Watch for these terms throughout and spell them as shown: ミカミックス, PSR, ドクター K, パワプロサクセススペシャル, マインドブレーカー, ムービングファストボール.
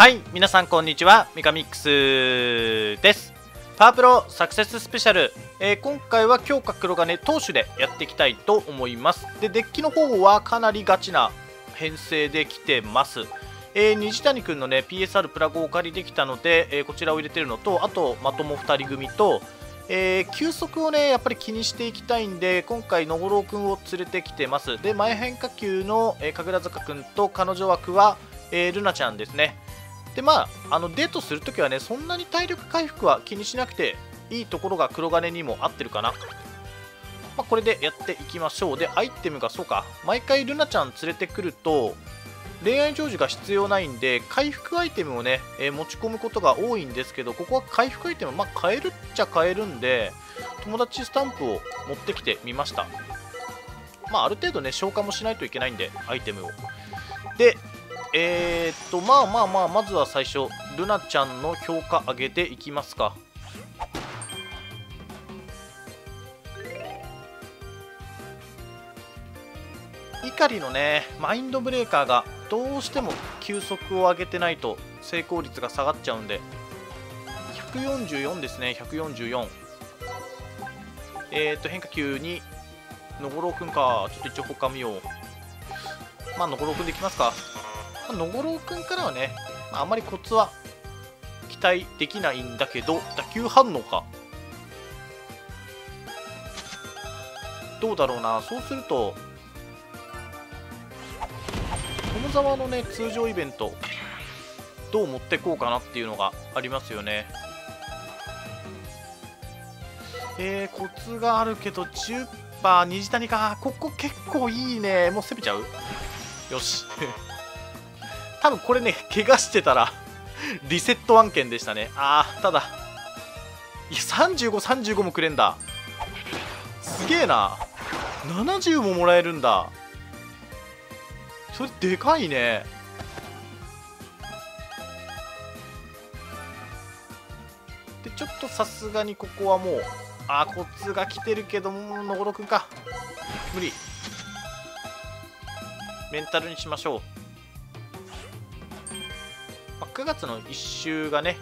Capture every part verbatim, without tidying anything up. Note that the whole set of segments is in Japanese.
はい、皆さんこんにちは。ミカミックスです。パワプロサクセススペシャル。えー、今回は強化黒金投手でやっていきたいと思います。で、デッキの方はかなりガチな編成できてます。えー、西谷くんのね、ピーエスアール プラグをお借りできたので、えー、こちらを入れてるのと、あと、まともふたり組と、えー、球速をね、やっぱり気にしていきたいんで、今回、野五郎くんを連れてきてます。で、前変化球の、えー、神楽坂くんと彼女枠は、えー、ルナちゃんですね。でまあ、あのデートするときはね、そんなに体力回復は気にしなくていいところが黒金にも合ってるかな。まあ、これでやっていきましょう。で、アイテムがそうか、毎回ルナちゃん連れてくると恋愛成就が必要ないんで回復アイテムをね、えー、持ち込むことが多いんですけど、ここは回復アイテム、まあ、買えるっちゃ買えるんで友達スタンプを持ってきてみました。まあ、ある程度ね、消化もしないといけないんでアイテムを。でえーっとまあまあまあ、まずは最初ルナちゃんの評価上げていきますか。怒りのね、マインドブレーカーがどうしても球速を上げてないと成功率が下がっちゃうんで、ひゃくよんじゅうよんですね。ひゃくよんじゅうよん。えーっと変化球に野五郎くんか。ちょっと一応他見よう。まあ野五郎くんでいきますか。野五郎くんからはね、あんまりコツは期待できないんだけど、打球反応かどうだろうな。そうすると友沢のね、通常イベントどう持ってこうかなっていうのがありますよね。えー、コツがあるけどじゅっパーセント虹谷か。ここ結構いいね。もう攻めちゃう。よし多分これね、怪我してたらリセット案件でしたね。あー、ただいやさんじゅうご、さんじゅうごもくれんだ。すげえな。ななじゅうももらえるんだ。それでかいね。でちょっとさすがにここはもう、あー、コツが来てるけども野五郎くんか無理。メンタルにしましょう。くがつのいっ週がね、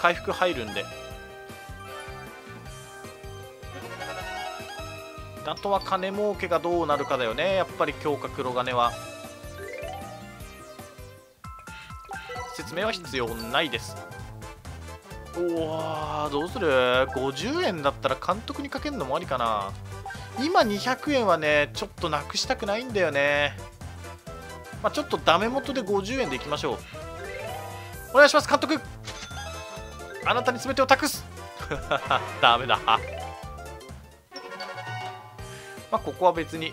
回復入るんで、あとは金儲けがどうなるかだよね。やっぱり強化黒金は説明は必要ないです。おお、どうする。ごじゅうえんだったら監督にかけるのもありかな。今にひゃくえんはね、ちょっとなくしたくないんだよね。まあ、ちょっとダメ元でごじゅうえんでいきましょう。お願いします監督、あなたに全てを託すダメだまあここは別に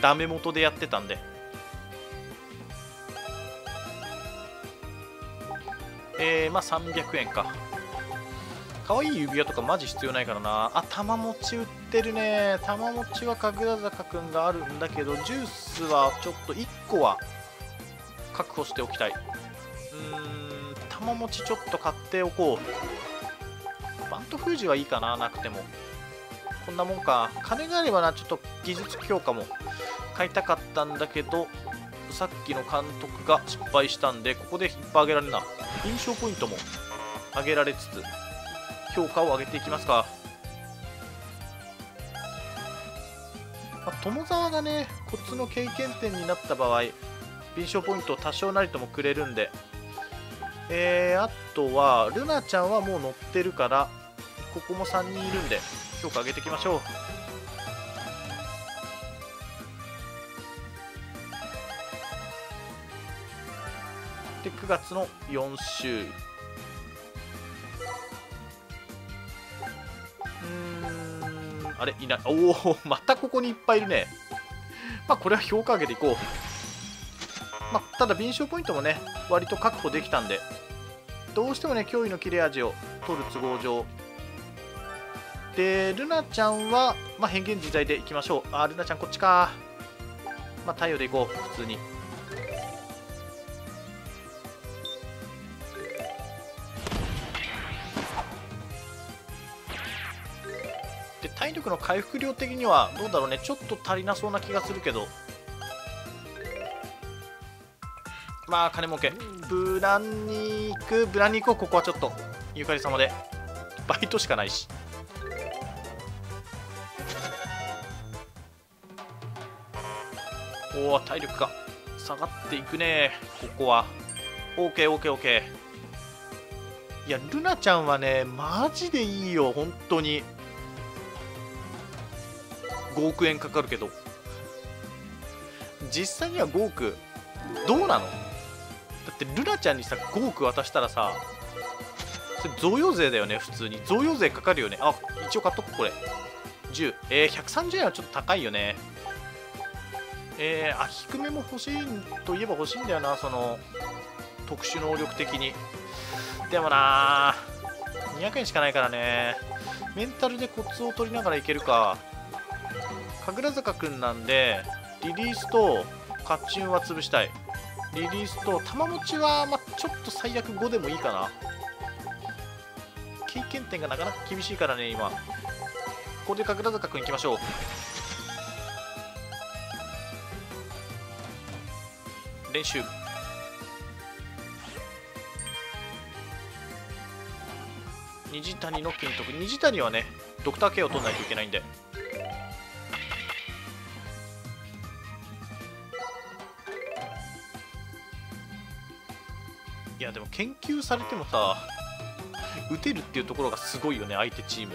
ダメ元でやってたんで、えー、まあさんびゃくえんか。可愛い指輪とかマジ必要ないからなあ。玉持ち売ってるね。玉持ちは神楽坂くんがあるんだけど、ジュースはちょっといっこは確保しておきたい。うーん、玉持ちちょっと買っておこう。バント封じはいいかな、なくても。こんなもんか。金があればな、ちょっと技術強化も買いたかったんだけど、さっきの監督が失敗したんで、ここでいっぱいあげられるな。印象ポイントも上げられつつ評価を上げていきますか。まあ、友沢がね、コツの経験点になった場合臨床ポイントを多少なりともくれるんで、えー、あとはルナちゃんはもう乗ってるから、ここもさんにんいるんで評価上げていきましょう。でくがつのよん週、うーん、あれいない。おおまたここにいっぱいいるね。まあこれは評価上げていこう。まあ、ただ、敏捷ポイントもね、割と確保できたんで、どうしてもね、脅威の切れ味を取る都合上。で、ルナちゃんは、まあ、変幻自在でいきましょう。あ、ルナちゃんこっちか。まあ、太陽でいこう、普通に。で、体力の回復量的には、どうだろうね、ちょっと足りなそうな気がするけど。まあ金儲け。ブランニーク、ブランニークをここはちょっとゆかり様でバイトしかないし、おお体力が下がっていくねここは。 オーケーオーケーオーケー。 いやルナちゃんはねマジでいいよ本当に。ごおくえんかかるけど実際にはごおくどうなの。だってルナちゃんにさごおく渡したらさ、それ贈与税だよね。普通に贈与税かかるよね。あ一応買っとくこれじゅう、えー、ひゃくさんじゅうえんはちょっと高いよね。えー、あ低めも欲しいといえば欲しいんだよな、その特殊能力的に。でもなにひゃくえんしかないからね。メンタルでコツを取りながらいけるか。神楽坂くんなんでリリースとカッチュンは潰したい。リリースと玉持ちは、まあ、ちょっと最悪ごでもいいかな。経験点がなかなか厳しいからね今。ここで神楽坂くんいきましょう。練習虹谷の金徳。虹谷はねドクター K を取らないといけないんで、いやでも研究されてもさ打てるっていうところがすごいよね相手チーム。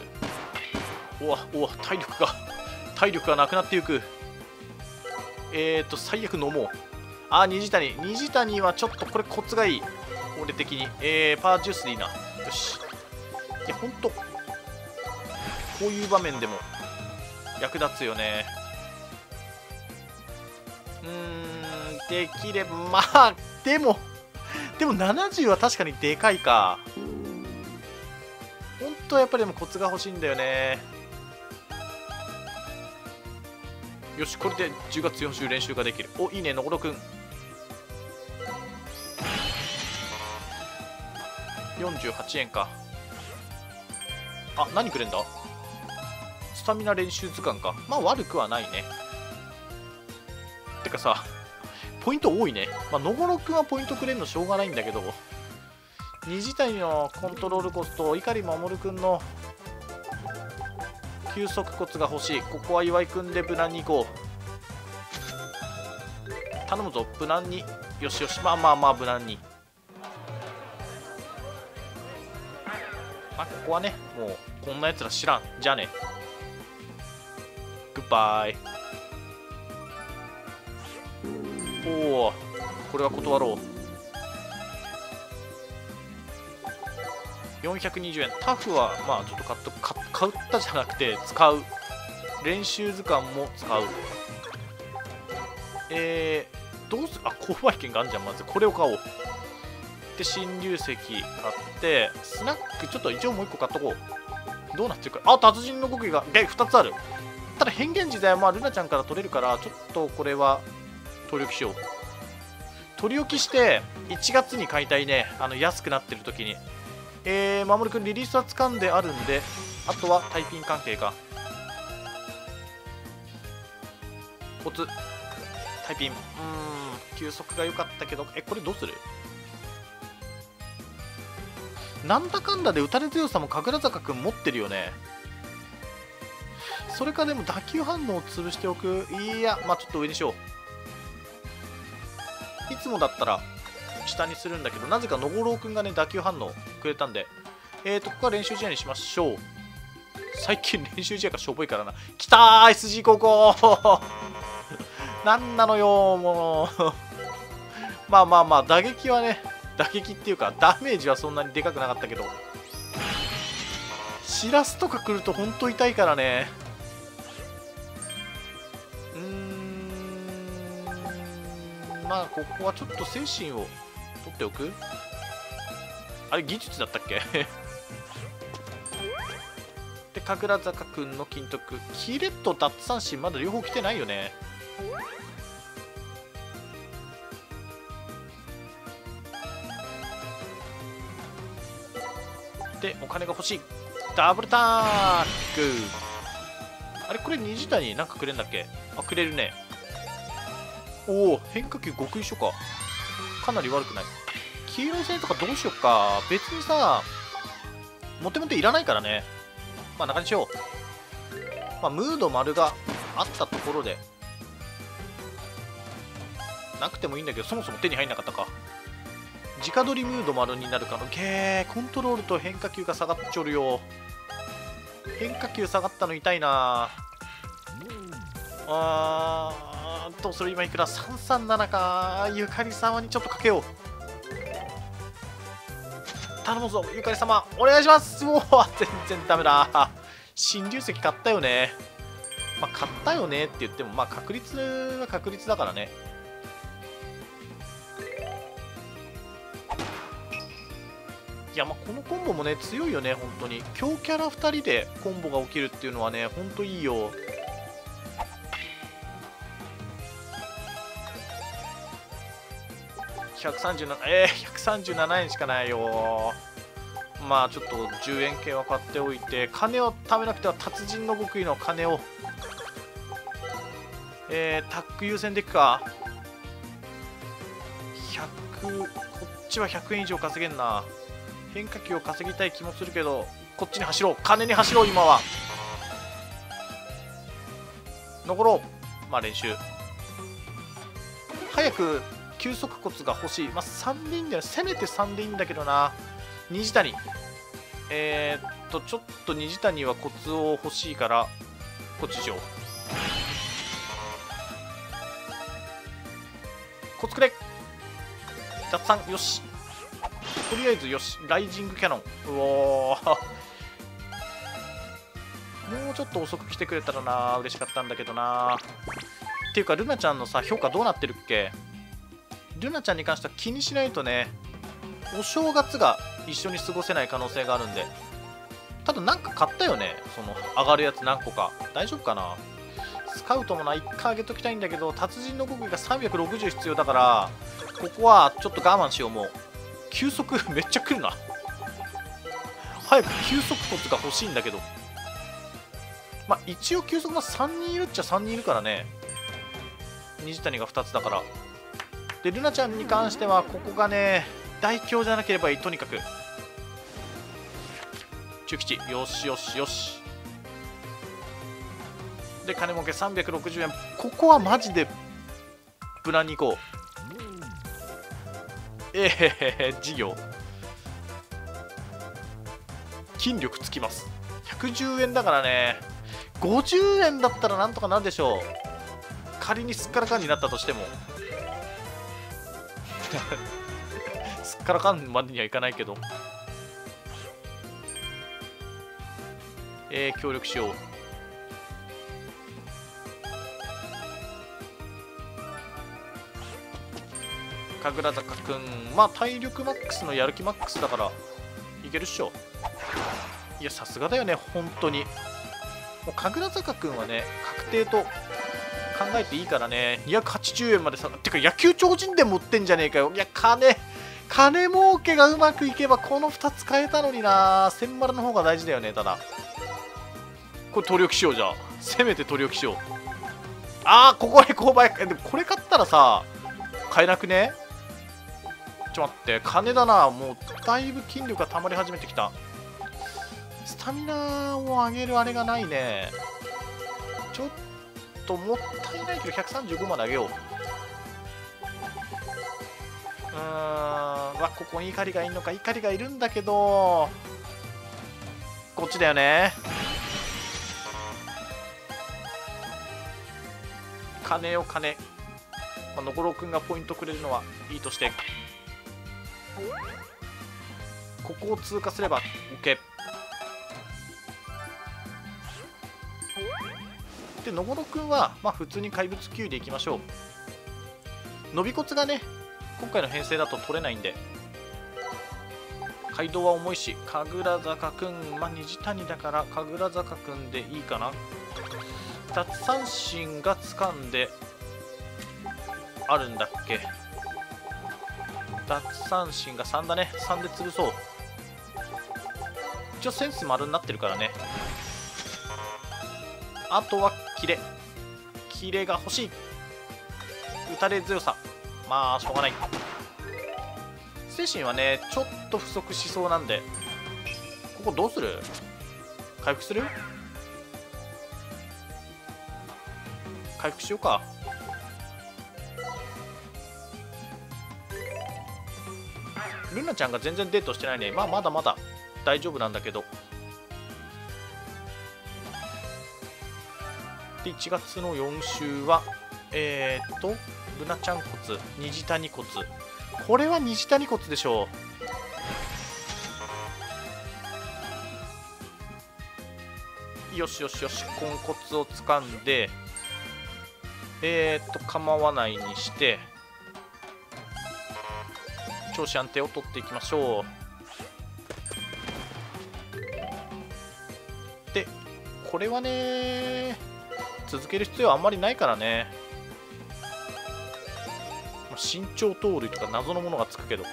おわおわ体力が体力がなくなっていく。えーと最悪飲もう。あ、虹谷。虹谷はちょっとこれコツがいい。俺的に。えー、パージュースでいいな。よし。いや、ほんと。こういう場面でも役立つよね。うーん、できれば、まあ、でも、でもななじゅうは確かにでかいか。ほんとやっぱりでもコツが欲しいんだよね。よし、これでじゅうがつよんしゅう練習ができる。お、いいね、のころくん。よんじゅうはちえんか。あ、何くれんだ。スタミナ練習図鑑か。まあ悪くはないね。てかさポイント多いね。まあのごろくんはポイントくれんのしょうがないんだけど、虹谷のコントロールコツと碇守くんの休息コツが欲しい。ここは岩井くんで無難に行こう。頼むぞ無難に。よしよし、まあまあまあ無難に。まあここはねもうこんなやつら知らんじゃあね。グッバイ。おおこれは断ろう。よんひゃくにじゅうえん。タフはまあちょっと買っとく。買ったじゃなくて使う。練習図鑑も使う。えー、どうすあ購買券があるじゃん。まずこれを買おう。で新流石買ってスナックちょっと一応もういっこ買っとこう。どうなってるか。あ達人の極意がでふたつある。ただ変幻自在はまあルナちゃんから取れるからちょっとこれは取り置きしよう。取り置きしていちがつに買いたいね。あの安くなってる時に。えー、守君リリースは掴んであるんで、あとはタイピン関係か。コツタイピン。うーん休息が良かったけど、えこれどうする。なんだかんだで打たれ強さも神楽坂くん持ってるよね。それかでも打球反応を潰しておく。いやまあちょっと上にしよう。いつもだったら下にするんだけど、なぜかのごろうくんがね打球反応くれたんで、えーとここは練習試合にしましょう。最近練習試合がしょぼいからな。きたー エスジー 高校なんなのよもうまあまあまあ打撃はね打撃っていうかダメージはそんなにでかくなかったけど、シラスとかくるとほんと痛いからね。うーんまあここはちょっと精神を取っておく。あれ技術だったっけで神楽坂くんの金徳キレと奪三振まだ両方来てないよね。でお金が欲しい。ダブルタック。あれこれ虹谷なんかくれるんだっけ。あくれるね。おお変化球極意書か。かなり悪くない。黄色い線とかどうしよっか。別にさ、モテモテいらないからね。まあ中にしよう。まあムード丸があったところで、なくてもいいんだけど、そもそも手に入んなかったか。直取りムード丸になるかの。けー、コントロールと変化球が下がっちょるよ。変化球下がったの痛いな。あーっと、それ今いくら ?さんさんなな か。ゆかり様にちょっとかけよう。頼むぞゆかり様、お願いします。もう全然ダメだ。新流石買ったよね。まあ買ったよねって言っても、まあ確率は確率だからね。いや、まあこのコンボもね強いよね。本当に強キャラふたりでコンボが起きるっていうのはね、ほんといいよ。ひゃくさんじゅうなな、えー、ひゃくさんじゅうななえんしかないよ。まあちょっとじゅうえん券は買っておいて、金を貯めなくては達人の極意の金を、えー、タック優先でいくか。ひゃく、こっちはひゃくえん以上稼げんな。変化球を稼ぎたい気もするけど、こっちに走ろう。金に走ろう。今は残ろう。まあ練習早く休息コツが欲しい。まあさんでいいんだよ。せめてさんでいいんだけどな。虹谷、えー、っとちょっと虹谷はコツを欲しいから、こっちしよう。コツくれ。雑さんよし。とりあえずよし。ライジングキャノン、うおもうちょっと遅く来てくれたらな、嬉しかったんだけどな。っていうかルナちゃんのさ、評価どうなってるっけ。ルナちゃんに関しては気にしないとね、お正月が一緒に過ごせない可能性があるんで。ただなんか買ったよね、その上がるやつ何個か。大丈夫かな。スカウトもないっかいあげときたいんだけど、達人の極意がさんびゃくろくじゅう必要だから、ここはちょっと我慢しよう。もう休息めっちゃ来るな。早く休息コツが欲しいんだけど、まあ一応休息がさんにんいるっちゃさんにんいるからね。虹谷がふたつだから。でルナちゃんに関してはここがね大凶じゃなければいい。とにかく中吉、よしよしよし。で金儲けさんびゃくろくじゅうえん。ここはマジで無難に行こう。ええー、事業筋力つきます。ひゃくじゅうえんだからね。ごじゅうえんだったらなんとかなるでしょう。仮にすっからかんになったとしてもすっからかんまでにはいかないけど、えー、協力しよう。神楽坂くん、まあ体力マックスのやる気マックスだからいけるっしょ。いやさすがだよね本当に。もう神楽坂くんはね確定と考えていいからね。にひゃくはちじゅうえんまでさ。ってか野球超人で持ってんじゃねえかよ。いや金金儲けがうまくいけばこのふたつ変えたのにな。千丸の方が大事だよね。ただこれ取り置きしよう。じゃあせめて取り置きしよう。あーここで購買。でもこれ買ったらさ買えなくね。ちょっと待って、金だな。もうだいぶ筋力がたまり始めてきた。スタミナを上げるあれがないね。ちょっとともったいないけどひゃくさんじゅうごまであげよう。うーん、わここに怒りがいるのか。怒りがいるんだけどこっちだよね。金を金、まあ、のごろうくんがポイントくれるのはいいとして、ここを通過すれば OK で、のごろくんは、まあ、普通に怪物級でいきましょう。伸び骨がね今回の編成だと取れないんで。街道は重いし神楽坂くん、まあ、虹谷だから神楽坂くんでいいかな。奪三振が掴んであるんだっけ。奪三振がさんだね。さんで潰そう。一応センス丸になってるからね。あとはキレキレが欲しい。打たれ強さ、まあしょうがない。精神はねちょっと不足しそうなんで、ここどうする？回復する？回復しようか。ルナちゃんが全然デートしてないね。まあまだまだ大丈夫なんだけど。でいちがつのよん週はえー、っとルナちゃん骨、虹谷骨、これは虹谷骨でしょう。よしよしよし、コンコツを掴んで、えー、っと構わないにして調子安定を取っていきましょう。でこれはね続ける必要はあんまりないからね、身長盗塁とか謎のものがつくけど、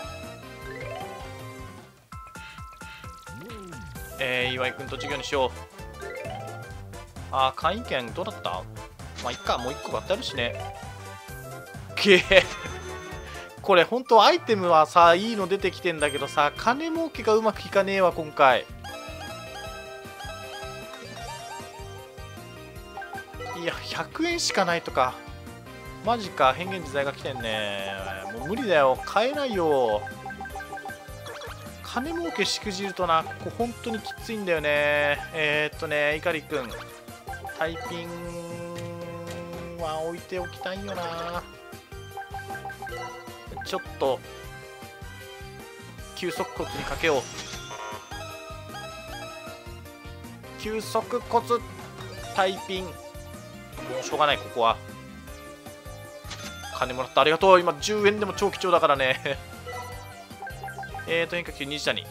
えー、岩井君と授業にしよう。あー、会員権どうだった？まあいっか、もういっこ買ってあるしね。けえこれ本当アイテムはさいいの出てきてんだけどさ、金儲けがうまくいかねえわ今回。いやひゃくえんしかないとか、マジか、変幻自在が来てんね。もう無理だよ、買えないよ。金儲けしくじるとな、ここ本当にきついんだよね。えー、っとねいかりくんタイピンは置いておきたいよな。ちょっと急速骨にかけよう。急速骨タイピン、もうしょうがない、ここは金もらった、ありがとう。今じゅうえんでも超貴重だからねえーと変化球西谷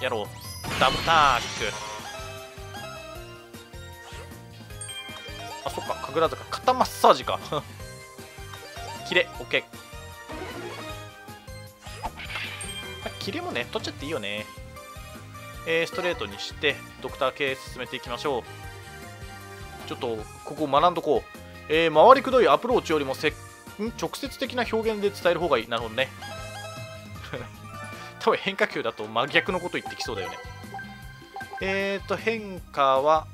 やろう、ダブルタック。あ、そっか、神楽坂肩マッサージかキレ、オッケー。キレもね取っちゃっていいよね。えー、ストレートにしてドクター系進めていきましょう。ちょっとここ学んどこう。えー、回りくどいアプローチよりもせ直接的な表現で伝える方がいい。なるほどね多分変化球だと真逆のこと言ってきそうだよね。えーと変化は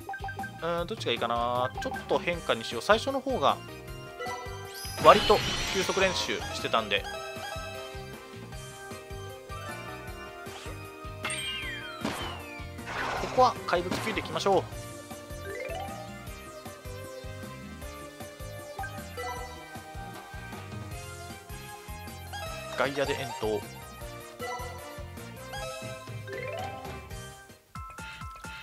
うん、どっちがいいかな。ちょっと変化にしよう。最初の方が割と球速練習してたんで、ここは怪物球でいきましょう。外野で遠投、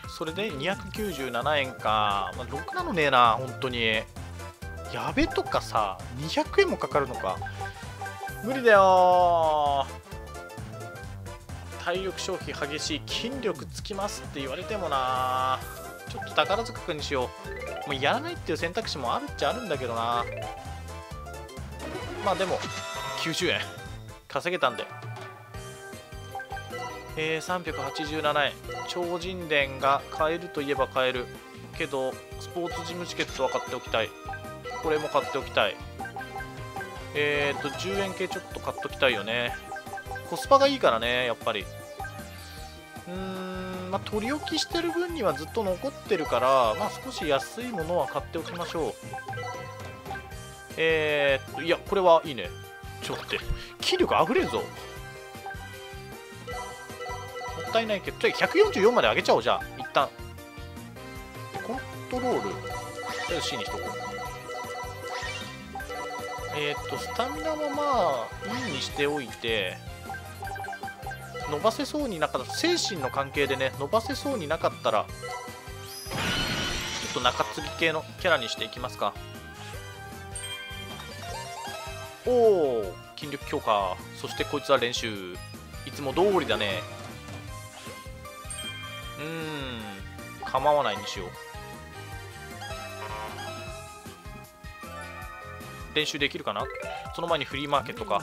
それでにひゃくきゅうじゅうななえんか。まあ、ろくなのねえな本当に。やべとかさにひゃくえんもかかるのか、無理だよ。体力消費激しい、筋力つきますって言われてもな。ちょっと宝塚くんにしよう。もうやらないっていう選択肢もあるっちゃあるんだけどな。まあでもきゅうじゅうえん稼げたんで、えー、さんびゃくはちじゅうななえん。超人伝が買えるといえば買えるけど、スポーツジムチケットは買っておきたい。これも買っておきたい。えー、っとじゅうえん系ちょっと買っときたいよね。コスパがいいからねやっぱり。うーん、まあ、取り置きしてる分にはずっと残ってるから、まあ、少し安いものは買っておきましょう。えー、っといやこれはいいね。ちょっと待って、気力あふれるぞ。もったいないけど、ひゃくよんじゅうよんまで上げちゃおう。じゃあ一旦コントロールとりあえず C にしとこう。えー、っとスタミナはまあいいにしておいて、伸ばせそうになかった、精神の関係でね、伸ばせそうになかったらちょっと中継ぎ系のキャラにしていきますか。おお、筋力強化。そしてこいつは練習、いつも通りだね。うーん、構わないにしよう。練習できるかな。その前にフリーマーケットか。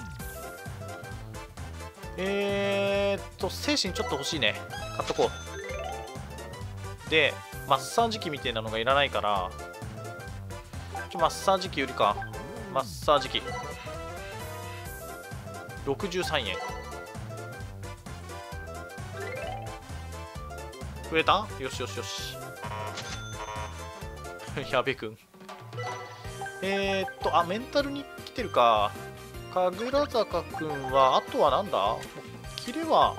えーっと精神ちょっと欲しいね、買っとこう。でマッサージ機みたいなのがいらないから、ちょマッサージ機売るか。マッサージ機ろくじゅうさんえん。増えた？よしよしよし。やべくん。えーっと、あ、メンタルに来てるか。神楽坂くんは、あとはなんだ？キレは、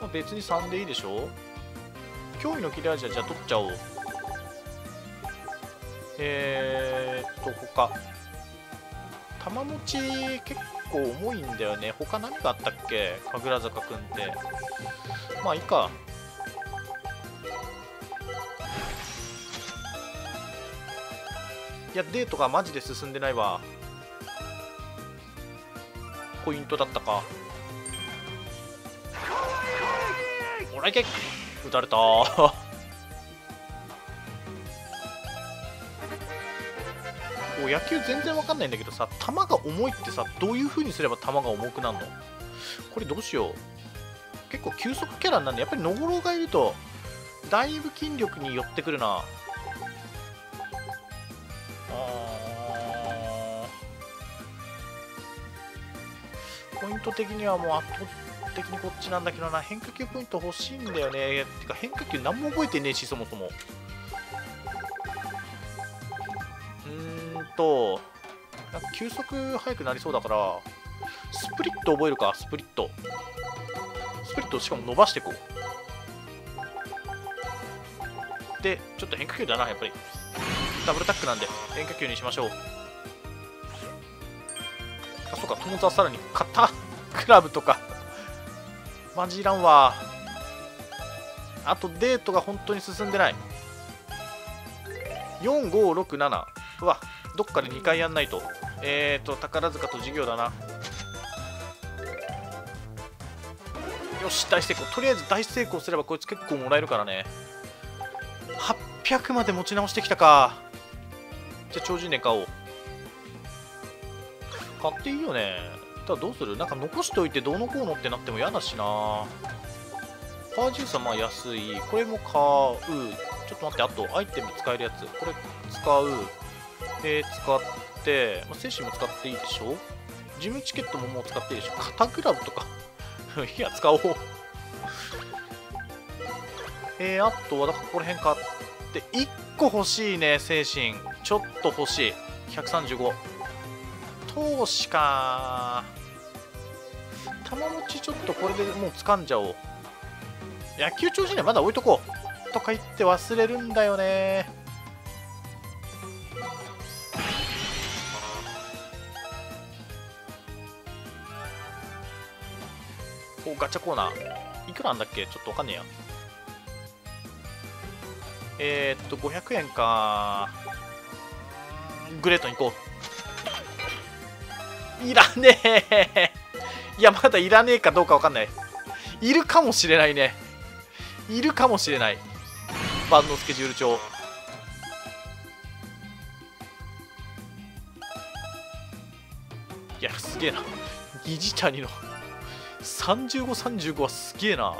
まあ、別にさんでいいでしょ？脅威の切れ味はじゃあ取っちゃおう。えーっと、他。玉持ち結構重いんだよね。他何があったっけ？神楽坂くんって。まあいいか。いや、デートがマジで進んでないわ。ポイントだったか。おらいけ！撃たれたー。野球全然わかんないんだけどさ、球が重いってさ、どういう風にすれば球が重くなるの？これどうしよう。結構急速キャラになるね。やっぱりノゴロウがいるとだいぶ筋力に寄ってくるな。あー、ポイント的にはもう圧倒的にこっちなんだけどな。変化球ポイント欲しいんだよね。てか変化球何も覚えてねえし、そもそも。となんか球速速くなりそうだからスプリット覚えるか。スプリットスプリットしかも伸ばしていこう。でちょっと変化球だな。やっぱりダブルタックなんで変化球にしましょう。あ、そうか、友達はさらに肩クラブとかマジいらんわ。あとデートが本当に進んでない。よんごろくなな、うわっ、どっかでにかいやんないと。えーと、宝塚と授業だな。よし、大成功。とりあえず大成功すればこいつ結構もらえるからね。はっぴゃくまで持ち直してきたか。じゃあ、超人年買おう。買っていいよね。ただどうする？なんか残しておいてどうのこうのってなっても嫌だしな。パージュースはまあ安い。これも買う。ちょっと待って、あとアイテム使えるやつ。これ使う。えー、使って、まあ、精神も使っていいでしょ。ジムチケットももう使っていいでしょ。肩グラブとかいや使おう。えー、あとはだからここら辺買っていっこ欲しいね。精神ちょっと欲しい。ひゃくさんじゅうご投資か。玉持ちちょっとこれでもう掴んじゃおう。野球超人にはまだ置いとこうとか言って忘れるんだよね。ガチャコーナーいくらなんだっけ？ちょっとわかんねえや。えー、っとごひゃくえんか。グレートに行こう。いらねえ。いや、まだいらねえかどうかわかんない。いるかもしれないね。いるかもしれない。万能スケジュール帳。いや、すげえな。虹谷のさんじゅうご、さんじゅうごはすげえな。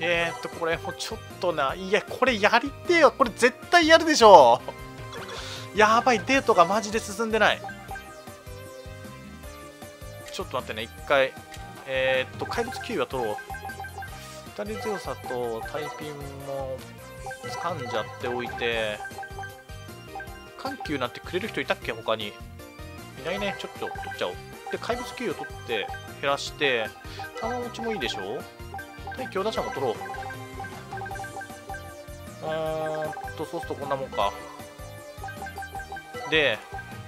えーっとこれもうちょっとな。いや、これやりてえよ。これ絶対やるでしょ。やばい、デートがマジで進んでない。ちょっと待ってね、一回えー、っと怪物キューブは取ろう。ふたり強さとタイピンも掴んじゃっておいて。緩急なんてくれる人いたっけ？他にいないね。ちょっと取っちゃおう。で怪物給与取って減らして、玉持ちもいいでしょ。で強打者も取ろう。うーんとそうするとこんなもんか。で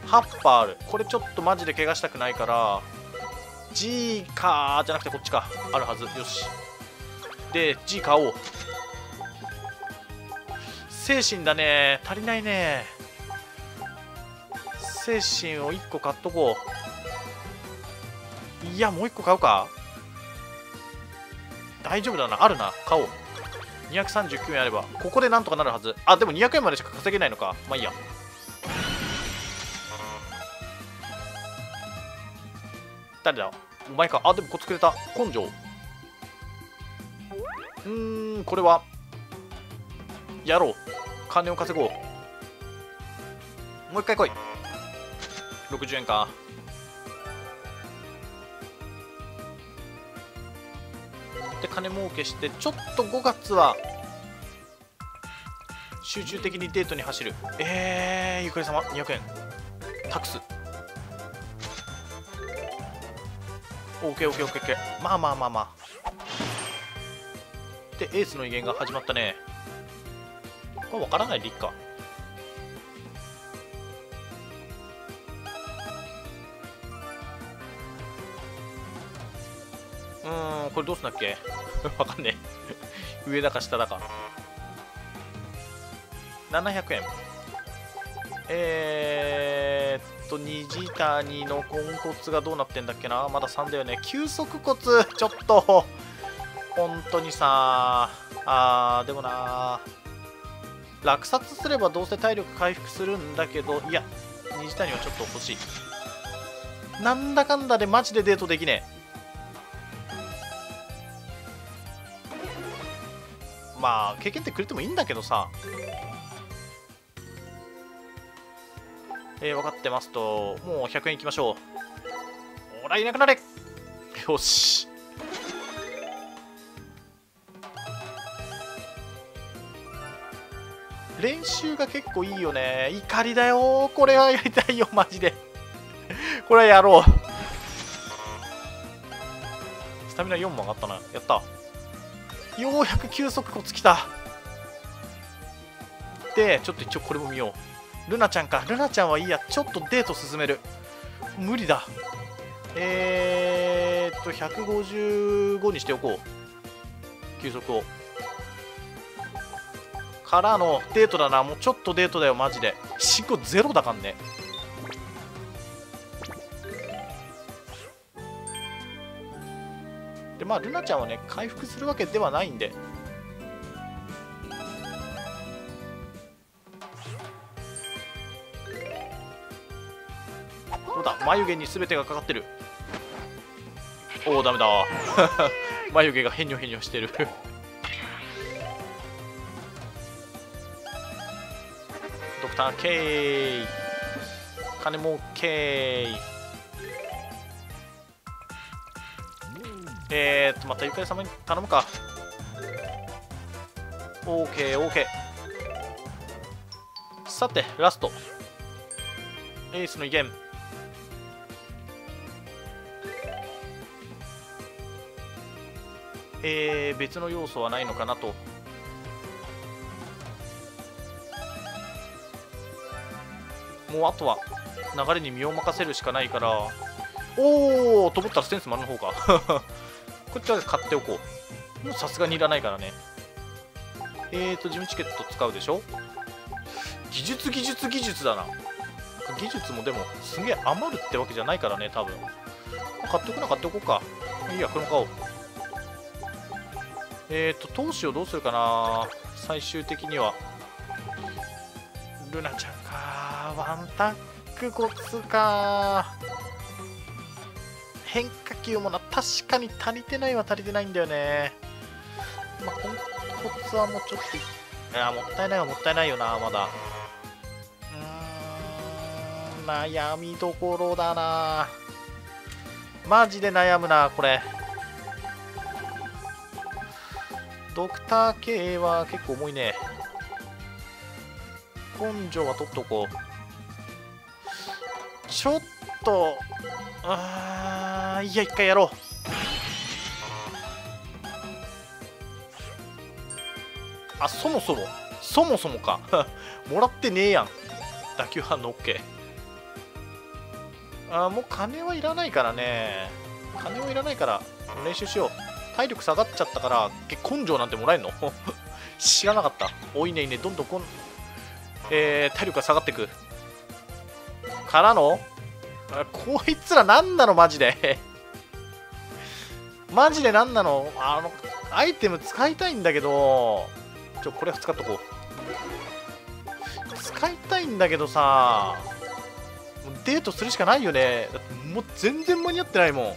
はっぱある。これちょっとマジで怪我したくないから G かーじゃなくてこっちか。あるはず。よし、で G 買おう。精神だね。足りないね。精神をいっこ買っとこう。いや、もういっこ買うか。大丈夫だな、あるな。買おう。にひゃくさんじゅうきゅうえんあればここでなんとかなるはず。あ、でもにひゃくえんまでしか稼げないのか。まあいいや。誰だお前か。あ、でもコツくれた。根性。うーん、これはやろう。金を稼ごう。もういっかい来い。ろくじゅうえんか。って金儲けして、ちょっとごがつは集中的にデートに走る。えー、ゆかり様にひゃくえんタックス。 オーケーオーケーオーケーオーケー、 まあまあまあまあ。でエースの威厳が始まったね。これ分からないでいっか。うーん、これどうすんだっけ分かんねえ上だか下だか。ななひゃくえん。えーっと虹谷のコンコツがどうなってんだっけな。まださんだよね。急速骨ちょっと本当にさあー。でもなー、落札すればどうせ体力回復するんだけど、いや虹谷はちょっと欲しい。なんだかんだでマジでデートできねえ。まあ経験ってくれてもいいんだけどさ。えー、分かってますと、もうひゃくえんいきましょう。ほらいなくなれ。よし、練習が結構いいよね。怒りだよ、これはやりたいよマジでこれはやろう。スタミナよんも上がったな。やった、ようやく急速コツきた。でちょっと一応これも見よう。ルナちゃんか。ルナちゃんはいいや、ちょっとデート進める。無理だ。えーっとひゃくごじゅうごにしておこう、急速を。からのデートだな。もうちょっとデートだよマジで。進行ゼロだかんね。でまあルナちゃんはね回復するわけではないんで、どうだ。眉毛に全てがかかってる。おおダメだ眉毛がへにょへにょしてるドクター K、 金も K。えーとまたゆかり様に頼むか。 オーケーオーケー。 さてラストエースの威厳。えー、別の要素はないのかなと。もうあとは流れに身を任せるしかないから。おおと思ったらステンス丸の方かこっちは買っておこう。もうさすがにいらないからね。えーと事務チケット使うでしょ。技術技術技術だな。技術もでもすげえ余るってわけじゃないからね多分。買っておくな、買っておこうか。いいやこれも買おう。えーと投資をどうするかな。最終的にはルナちゃんか。ワンタックコツか。変化球もな、確かに足りてないは足りてないんだよね。まあ、コツはもうちょっと、いや、もったいないはもったいないよな、まだ。うーん、悩みどころだな。マジで悩むな、これ。ドクター系は結構重いね。根性は取っとこう。ちょっと、あー、いや一回やろう。あ、そもそもそもそもかもらってねえやん。打球反応 OK。 あー、もう金はいらないからね。金はいらないから練習しよう。体力下がっちゃったから。根性なんてもらえんの知らなかった。おいねいね、どんどんこん、えー、体力が下がってくからの、こいつらなんなのマジでマジでなんなの。あのアイテム使いたいんだけど、ちょこれ使っとこう。使いたいんだけどさ、デートするしかないよね。だってもう全然間に合ってないもん。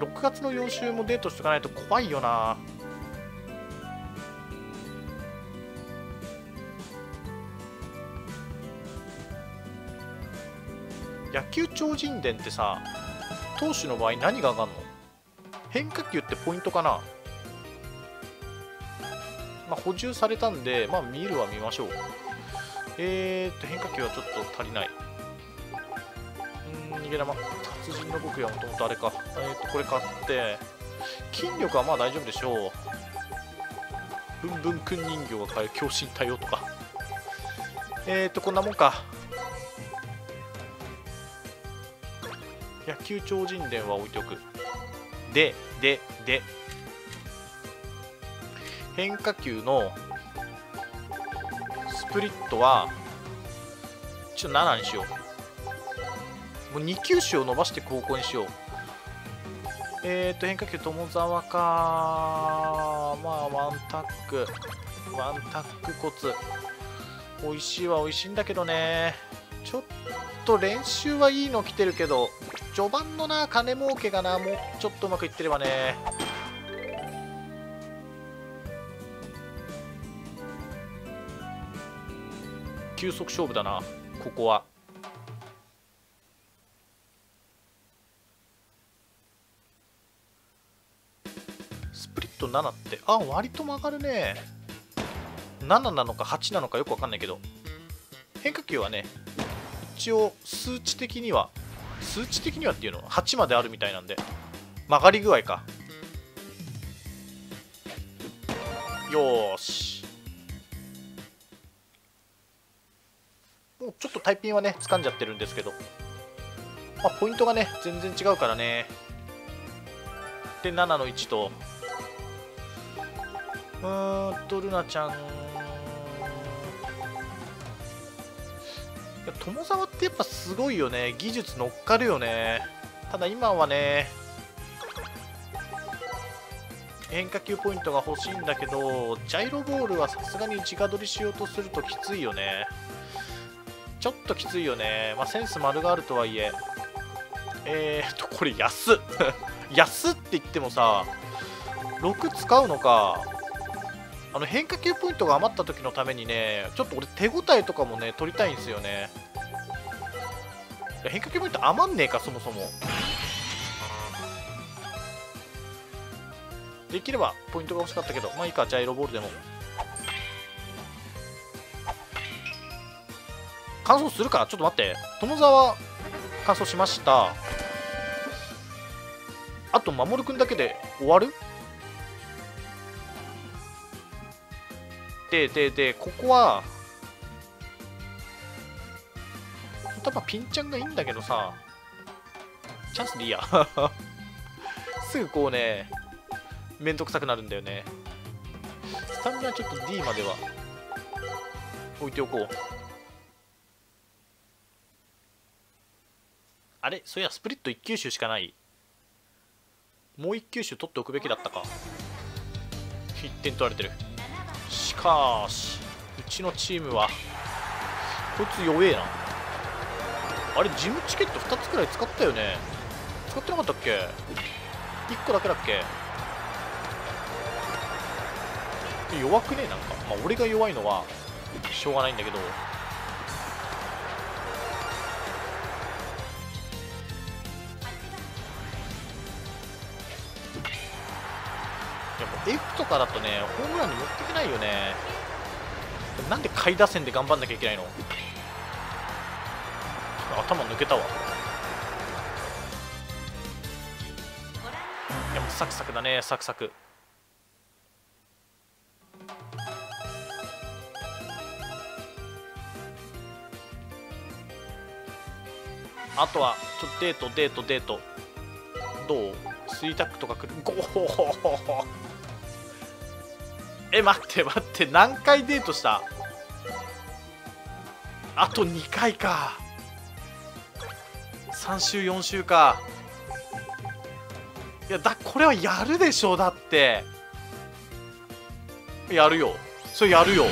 ろくがつの要習もデートしとかないと怖いよな。野球超人伝ってさ、投手の場合何が上がるの？変化球ってポイントかな。まあ、補充されたんで、まあ、見るは見ましょう。えーっと、変化球はちょっと足りない。うーん、逃げ玉。達人の極意はもともとあれか。えーっと、これ買って、筋力はまあ大丈夫でしょう。ブンブンくん人形が買える強振対応とか。えーっと、こんなもんか。野球超人伝は置いておく。で、で、で。変化球のスプリットはちょっとななにしよう。もうに球種を伸ばして高校にしよう。えっと変化球友沢か、まあワンタックワンタックコツ美味しいは美味しいんだけどね。ちょっと練習はいいの来てるけど序盤のな金儲けがなもうちょっとうまくいってればね。球速勝負だな、ここは。スプリットななって、あ、割と曲がるね。なななのかはちなのかよく分かんないけど、変化球はね一応数値的には数値的にはっていうのはちまであるみたいなんで、曲がり具合か。よーし、ちょっとタイピンはね掴んじゃってるんですけど、まあ、ポイントがね全然違うからね。でななのいちと、うーんとルナちゃん、いや友沢ってやっぱすごいよね、技術乗っかるよね。ただ今はね変化球ポイントが欲しいんだけど、ジャイロボールはさすがに直取りしようとするときついよね。ちょっときついよね。まあ、センス丸があるとはいえ。えーっと、これ安っ安って言ってもさ、ろく使うのか。あの変化球ポイントが余った時のためにね、ちょっと俺手応えとかもね、取りたいんですよね。いや変化球ポイント余んねえか、そもそも。できればポイントが欲しかったけど、まあいいか、ジャイロボールでも。乾燥するか、ちょっと待って、友沢乾燥しました。あと守君だけで終わるで、ででここは本当はピンちゃんがいいんだけどさ、チャンスでいいやすぐこうねめんどくさくなるんだよね。スタミナちょっと D までは置いておこう。あれ、そういやスプリットいち球種しかない。もういち球種取っておくべきだったか。いってん取られてる。しかーしうちのチームはこいつ弱えな。あれジムチケットふたつくらい使ったよね。使ってなかったっけ。いっこだけだっけ。弱くねえなんか、まあ、俺が弱いのはしょうがないんだけど。F とかだとね、ホームランに持っていけないよね。なんで下位打線で頑張んなきゃいけないの。頭抜けたわ。いやもうサクサクだね、サクサク。あとはちょっとデートデートデート。どうスリータックとか来る。ゴーえ、待って待って、何回デートした。あとにかいか。さん週よん週か。いやだ、これはやるでしょ。だってやるよ、それやるよ。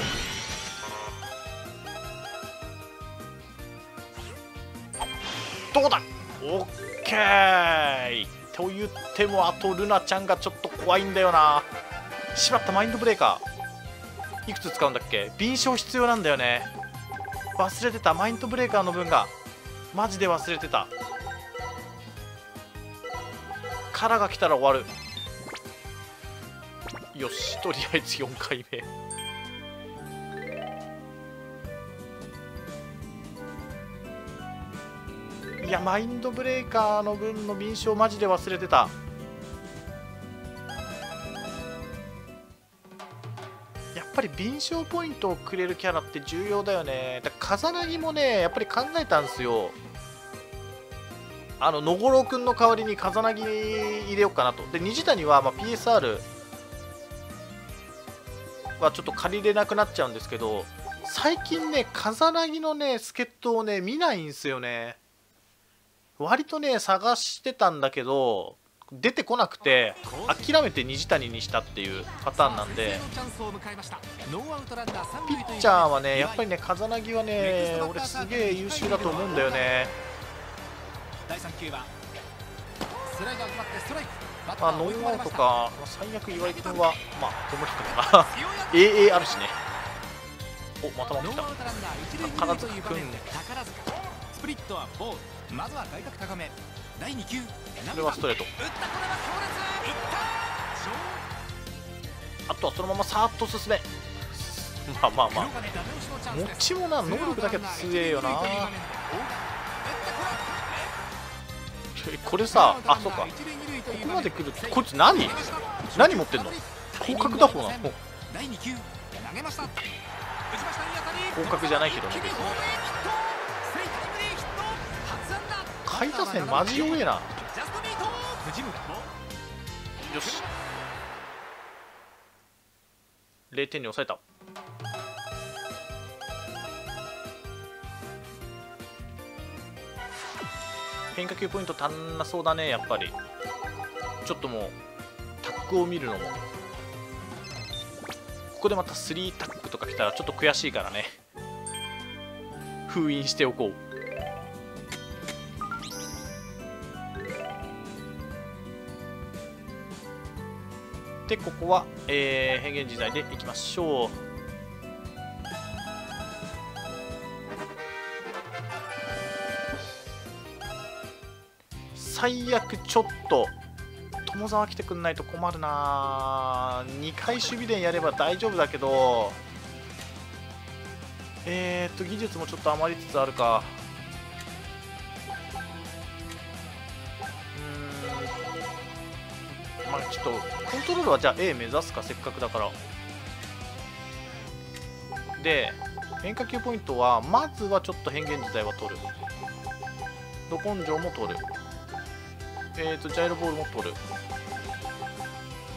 どうだ、オッケー。と言ってもあとルナちゃんがちょっと怖いんだよな。しまった、マインドブレーカーいくつ使うんだっけ。敏捷必要なんだよね。忘れてた、マインドブレーカーの分がマジで忘れてた。力が来たら終わる。よし、とりあえずよんかいめ。いや、マインドブレーカーの分の敏捷マジで忘れてた。やっぱり敏捷ポイントをくれるキャラって重要だよね。だから風薙もね、やっぱり考えたんですよ。あの野五郎くんの代わりに風薙入れようかなと。で、虹谷はまあ ピーエスアール はちょっと借りれなくなっちゃうんですけど、最近ね風薙のね助っ人をね見ないんですよね。割とね探してたんだけど出てこなくて、諦めて虹谷にしたっていうパターンなんで、ピッチャーはねやっぱりね風薙はね俺すげえ優秀だと思うんだよね。まあノーアウトか、最悪岩井君はまあこの人かな。 エーエー あるしね。お、またまってきた宝塚くん。スプリットはボール、まずは外角高め。だいに球。これはストレート。打ったこれは強烈。いった。あとはそのままさーっと進め。まあまあまあ。持ちもな能力だけ強えよな。これさ、あ、そうか。ここまで来るとこっち何？何持ってんの？広角打法なの？だいに球投げました。広角じゃないけど。下位打線マジ弱えな。よし、れいてんに抑えた。変化球ポイント足んなそうだね。やっぱりちょっともうタックを見るのも、ここでまたスリータックとか来たらちょっと悔しいからね、封印しておこう。で、ここは、えー、変幻自在でいきましょう。最悪ちょっと友沢来てくんないと困るな。にかい守備でやれば大丈夫だけど、えー、っと技術もちょっと余りつつあるか。まあちょっとコントロールはじゃあ A 目指すか、せっかくだから。で、変化球ポイントはまずはちょっと変幻自在は取る、ど根性も取る、えーとジャイロボールも取る。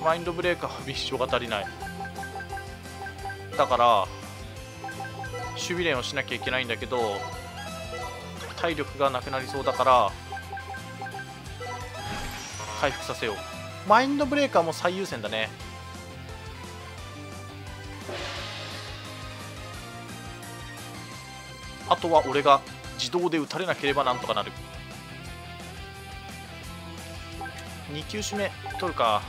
マインドブレーカーは密集が足りない、だから守備練をしなきゃいけないんだけど体力がなくなりそうだから回復させよう。マインドブレーカーも最優先だね。あとは俺が自動で打たれなければなんとかなる。に球種目取るか、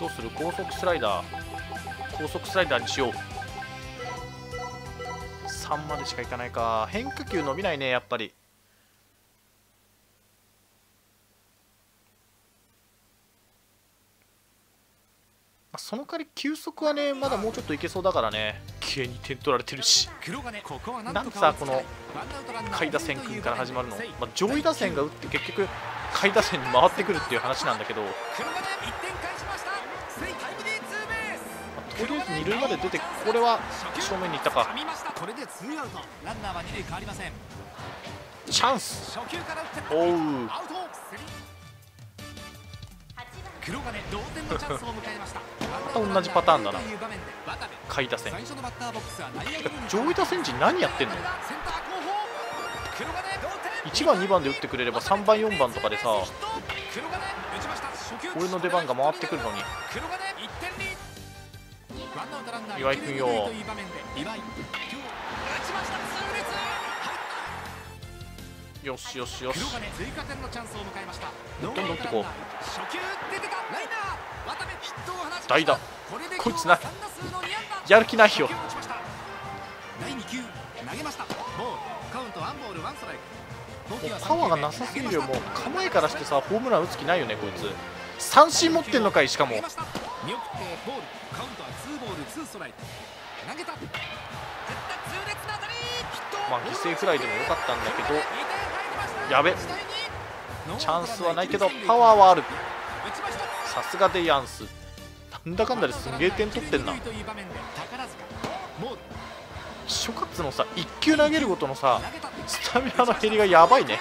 どうする？高速スライダー、高速スライダーにしよう。さんまでしかいかないか。変化球伸びないねやっぱり。その代わり球速はねまだもうちょっといけそうだからね。急に点取られてるし、なんかさこの下位打線くんから始まるの、まあ、上位打線が打って結局下位打線に回ってくるっていう話なんだけど、まあ、とりあえず二塁まで出て、これは正面に行ったか。チャンス。おう、また同じパターンだな。下位打線、上位打線陣何やってんの。いちばんにばんで打ってくれればさんばんよんばんとかでさ、俺の出番が回ってくるのに。岩井君よ、よしよしよし、どんどん打ってこう。代打、こいつない、やる気ないよ。パワーがなさすぎるよ。もう構えからしてさ、ホームラン打つ気ないよねこいつ。三振持ってんのかい。しかもまあ犠牲フライでもよかったんだけど、やべ、チャンスはないけどパワーはある。さすがでヤンス、なんだかんだですんげえ点取ってんな。諸葛のさいっ球投げるごとのさスタミナの減りがやばいね。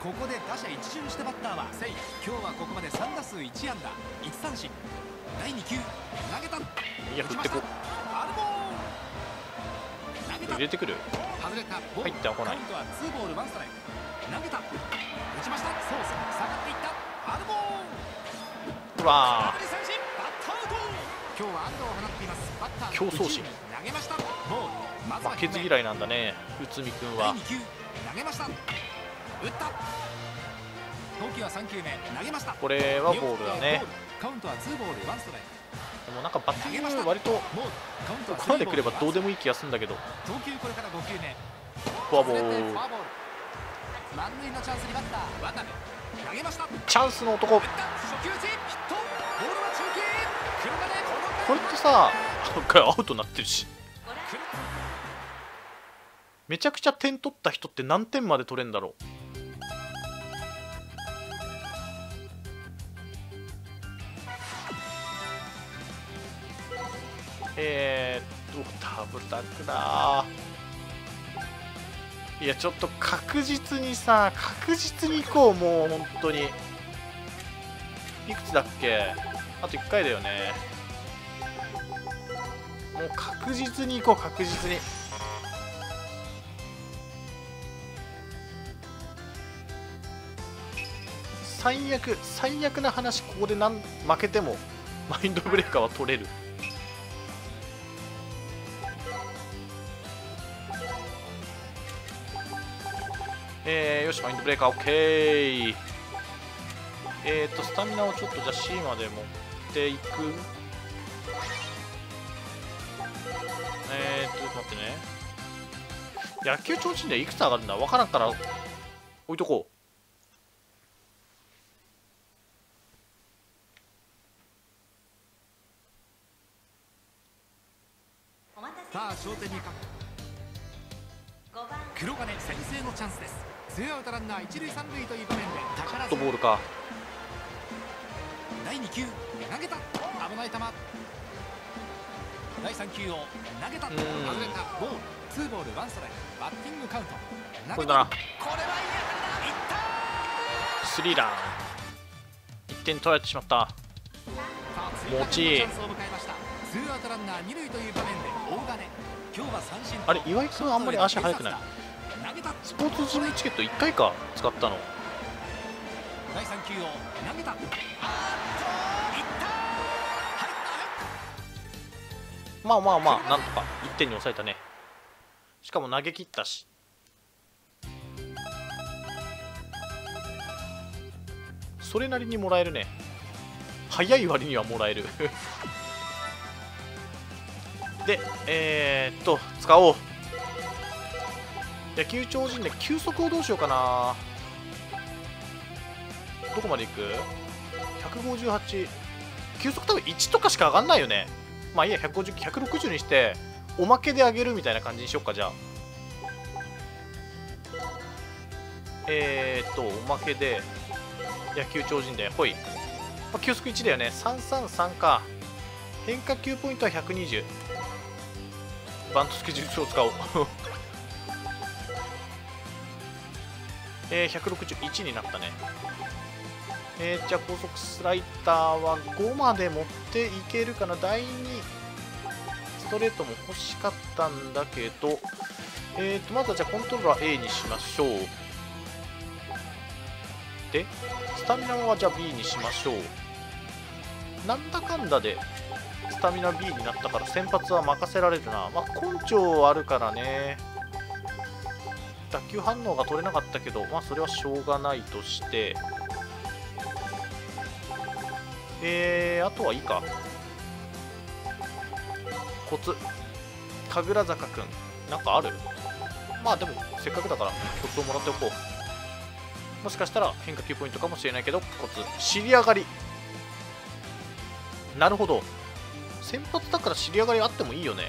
ここで打者一巡してバッターはセイ。今日はここまでさん打数いち安打いち三振。第に球投げた。いや振ってこう。入れてくる。入ってはこない。ほら。競争心、負けず嫌いなんだね内海君は。これはボールだね。でもなんかバッティングは割とここまでくればどうでもいい気がするんだけど。フォアボール。チャンスの男。これってさ、アウトになってるし、めちゃくちゃ点取った人って何点まで取れんだろう。えーっとダブルタックだ。いやちょっと確実にさ、確実にいこう。もう本当にいくつだっけ、あといっかいだよね。もう確実に行こう、確実に。最悪最悪な話、ここでなん負けてもマインドブレーカーは取れる。えー、よしマインドブレーカー OK。 えっとスタミナをちょっとじゃあ シー まで持っていく。えーっと待ってね、野球超人でいくつ上がるんだ分からんから置いとこう。さあ焦点にか黒金先制のチャンスです。ツーアウトランナー一塁三塁という場面でカットボールか。第に球投げた、危ない球。第三球を投げた、外れた、ボール、ツーボール、ワンストライク、バッティングカウント。これだな。これはいい当たりだ。スリーラン。一点取られてしまった。持ち。ツーアウトランナー二塁という場面で大金。今日は三振。あれ岩井君はあんまり足速くない。スポーツジムチケット一回か使ったの。第三球を投げた。まあまあまあなんとかいってんに抑えたね。しかも投げ切ったし。それなりにもらえるね。早い割にはもらえるでえー、っと使おう。野球超人で球速をどうしようかな。どこまでいく ?ひゃくごじゅうはち。 球速多分いちとかしか上がんないよね。まあいいや、ひゃくごじゅう、ひゃくろくじゅうにしておまけであげるみたいな感じにしよっか。じゃあえー、っとおまけで野球超人でほい、まあ、球速いちだよね。さんさんさんか。変化球ポイントはひゃくにじゅう。バントスケジュールを使おうえー、ひゃくろくじゅういちになったね。えー、じゃあ高速スライダーはごまで持っていけるかな。だいにストレートも欲しかったんだけど、えー、とまずはじゃあコントローラー A にしましょう。でスタミナはじゃあ ビー にしましょう。なんだかんだでスタミナ ビー になったから先発は任せられるな。まあ、根性あるからね。打球反応が取れなかったけど、まあ、それはしょうがないとして、えー、あとはいいか。コツ神楽坂くんなんかある。まあでもせっかくだから曲をもらっておこう。もしかしたら変化球ポイントかもしれないけど、コツ尻上がり、なるほど、先発だから尻上がりあってもいいよね。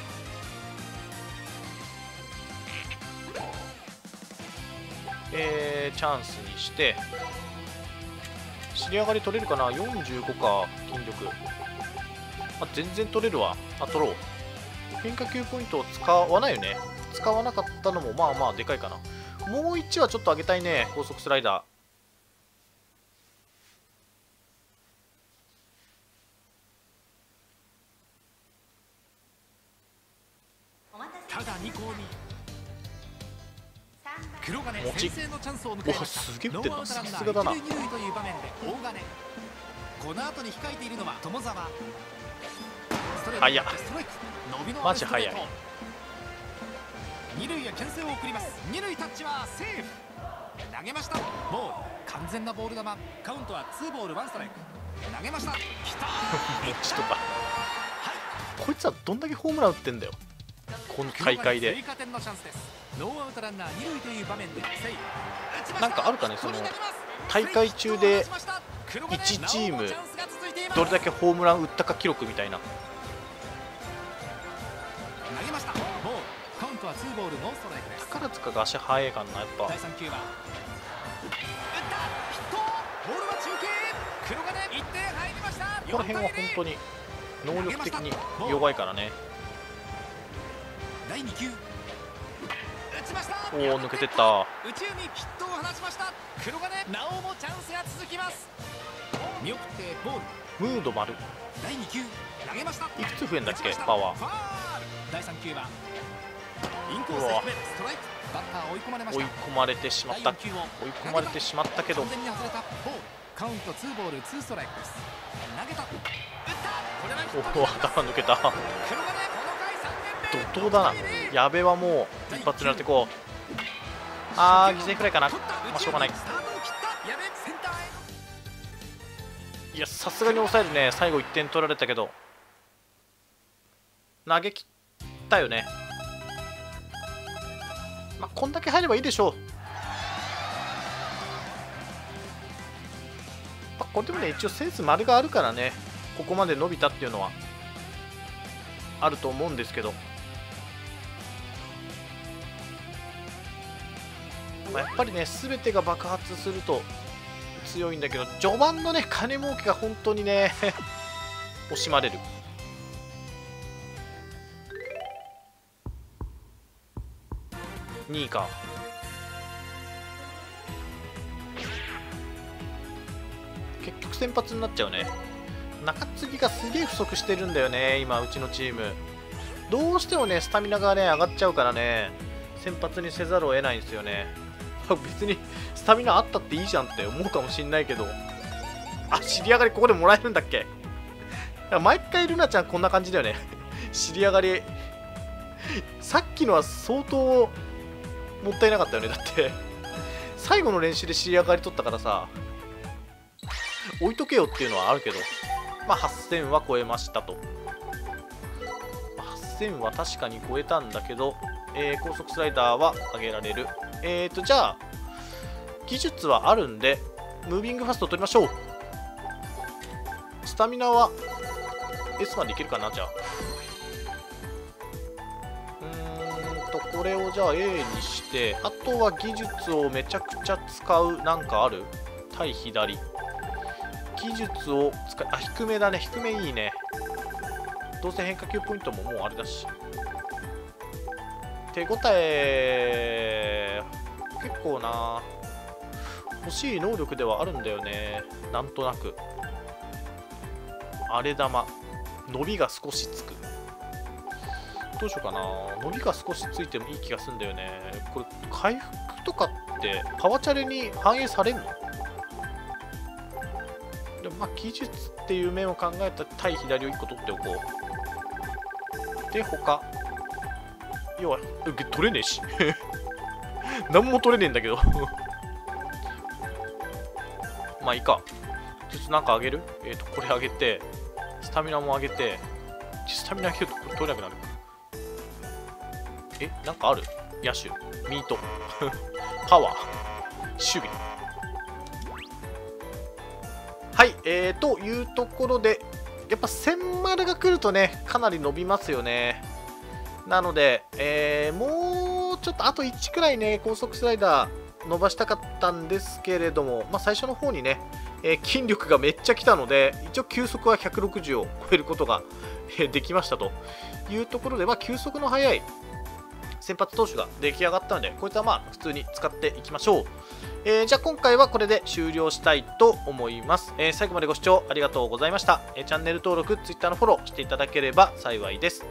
えー、チャンスにして尻上がり取れるかな。よんじゅうごか筋力、あ全然取れるわ。あ取ろう。変化球ポイントを使わないよね。使わなかったのもまあまあでかいかな。もういちはちょっと上げたいね。高速スライダー、ただに校に黒金先制のチャンスを迎えました。すげえ打ってんな。さすがだな。この後に控えているのは友澤。速っ。マジ速い。二塁へ牽制を送ります。二塁タッチはセーフ。投げました。もう完全なボール球。カウントはツーボールワンストライク。投げました。きた。ピッチとか。こいつはどんだけホームラン打ってんだよ。この大会で。なんかあるかね、その大会中でいちチームどれだけホームラン打ったか記録みたいな。宝塚が足速いかな、やっぱ。この辺は本当に能力的に弱いからね。おお抜けてった。宇宙にヒットを放ちました。黒金なおもチャンスが続きます。見送ってボール。ムード丸だいに球投げました。いくつ増えんだっけパワー。だいさん球はインコース低めストライク。バッター追い込まれました。追い込まれてしまった。追い込まれてしまったけど、カウントツーボールツーストライクです。投げた。打った。おお頭抜けた。怒涛だな。矢部はもう一発狙ってこう。ああ犠牲フライかな。まあしょうがない。いやさすがに抑えるね。最後いってん取られたけど投げ切ったよね。まあこんだけ入ればいいでしょう。まあ、これでもね一応センス丸があるからね、ここまで伸びたっていうのはあると思うんですけど、やっぱりね全てが爆発すると強いんだけど、序盤のね金儲けが本当にね惜しまれる。にいか。結局先発になっちゃうね。中継ぎがすげえ不足してるんだよね今うちのチーム。どうしてもねスタミナがね上がっちゃうからね先発にせざるを得ないんですよね。別にスタミナあったっていいじゃんって思うかもしんないけど、あ尻上がりここでもらえるんだっけ。毎回ルナちゃんこんな感じだよね。尻上がりさっきのは相当もったいなかったよね。だって最後の練習で尻上がり取ったからさ、置いとけよっていうのはあるけど、まあはっせんは超えましたと。はっせんは確かに超えたんだけど、えー、高速スライダーは上げられる。えーと、じゃあ、技術はあるんで、ムービングファストを取りましょう。スタミナは S までいけるかな、じゃあ。うーんと、これをじゃあ A にして、あとは技術をめちゃくちゃ使う、なんかある？対左。技術を使い、あ、低めだね、低めいいね。どうせ変化球ポイントももうあれだし。手応え結構な欲しい能力ではあるんだよね。なんとなく荒れ玉伸びが少しつく。どうしようかな。伸びが少しついてもいい気がするんだよね。これ回復とかってパワチャレに反映されるの？でもまあ技術っていう面を考えたら対左をいっこ取っておこう。で他要は取れねえし何も取れねえんだけどまあいいか。ちょっとなんかあげる。えっ、ー、とこれあげてスタミナも上げて、スタミナ上げるとこれ取れなくなる。えなんかある。野手、ミート、パワー、守備。はい、えー、というところで、やっぱ千丸が来るとね、かなり伸びますよね。なので、えー、もうちょっとあといちくらいね、高速スライダー伸ばしたかったんですけれども、まあ、最初の方にね、えー、筋力がめっちゃきたので、一応球速はひゃくろくじゅうを超えることができましたというところで、まあ、球速の速い先発投手が出来上がったので、こういったまあ普通に使っていきましょう。えー、じゃあ今回はこれで終了したいと思います。えー、最後までご視聴ありがとうございました。えー、チャンネル登録、Twitter のフォローしていただければ幸いです。